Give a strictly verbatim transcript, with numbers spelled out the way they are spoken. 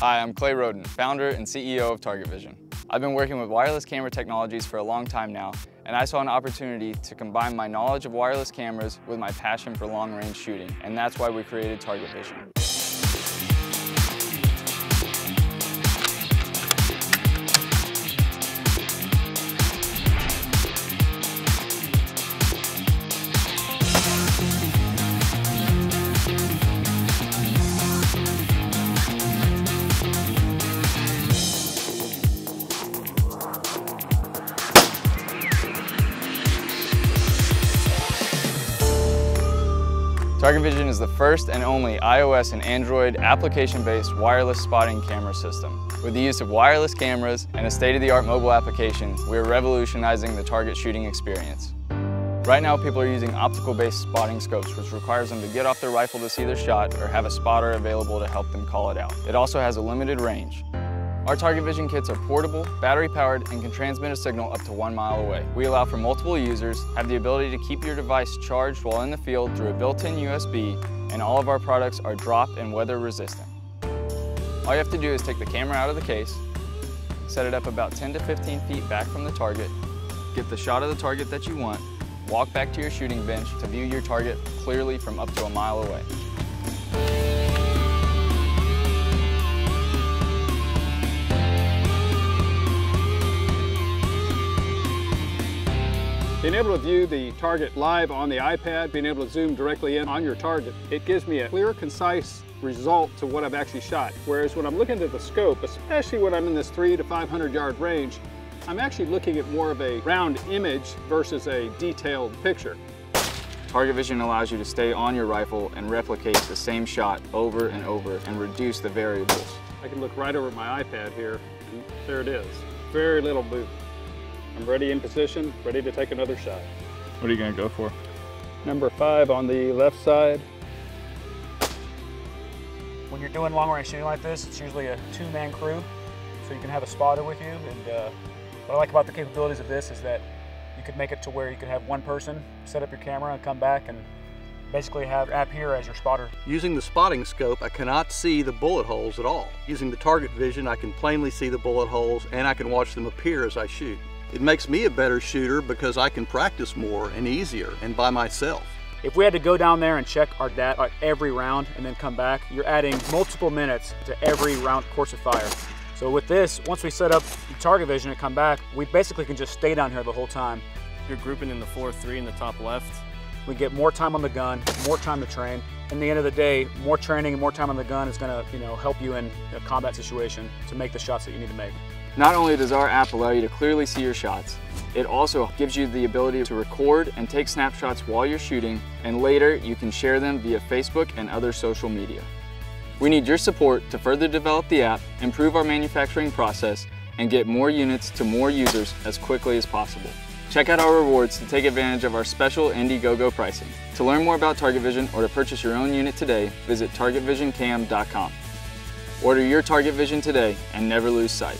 Hi, I'm Clay Rhoden, founder and C E O of Target Vision. I've been working with wireless camera technologies for a long time now, and I saw an opportunity to combine my knowledge of wireless cameras with my passion for long-range shooting, and that's why we created Target Vision. Target Vision is the first and only iOS and Android application-based wireless spotting camera system. With the use of wireless cameras and a state-of-the-art mobile application, we are revolutionizing the target shooting experience. Right now, people are using optical-based spotting scopes, which requires them to get off their rifle to see their shot or have a spotter available to help them call it out. It also has a limited range. Our Target Vision kits are portable, battery-powered, and can transmit a signal up to one mile away. We allow for multiple users, have the ability to keep your device charged while in the field through a built-in U S B, and all of our products are drop and weather resistant. All you have to do is take the camera out of the case, set it up about ten to fifteen feet back from the target, get the shot of the target that you want, walk back to your shooting bench to view your target clearly from up to a mile away. Being able to view the target live on the iPad, being able to zoom directly in on your target, it gives me a clear, concise result to what I've actually shot. Whereas when I'm looking at the scope, especially when I'm in this three to five hundred yard range, I'm actually looking at more of a round image versus a detailed picture. Target Vision allows you to stay on your rifle and replicate the same shot over and over and reduce the variables. I can look right over my iPad here, and there it is. Very little movement. I'm ready in position, ready to take another shot. What are you going to go for? Number five on the left side. When you're doing long-range shooting like this, it's usually a two-man crew, so you can have a spotter with you. And uh, what I like about the capabilities of this is that you could make it to where you could have one person set up your camera and come back and basically have your app here as your spotter. Using the spotting scope, I cannot see the bullet holes at all. Using the Target Vision, I can plainly see the bullet holes, and I can watch them appear as I shoot. It makes me a better shooter because I can practice more and easier and by myself. If we had to go down there and check our data at every round and then come back, you're adding multiple minutes to every round course of fire. So with this, once we set up the Target Vision and come back, we basically can just stay down here the whole time. You're grouping in the four three in the top left. We get more time on the gun, more time to train. At the end of the day, more training and more time on the gun is going to, you know, help you in a combat situation to make the shots that you need to make. Not only does our app allow you to clearly see your shots, it also gives you the ability to record and take snapshots while you're shooting, and later you can share them via Facebook and other social media. We need your support to further develop the app, improve our manufacturing process, and get more units to more users as quickly as possible. Check out our rewards to take advantage of our special Indiegogo pricing. To learn more about Target Vision or to purchase your own unit today, visit target vision cam dot com. Order your Target Vision today and never lose sight.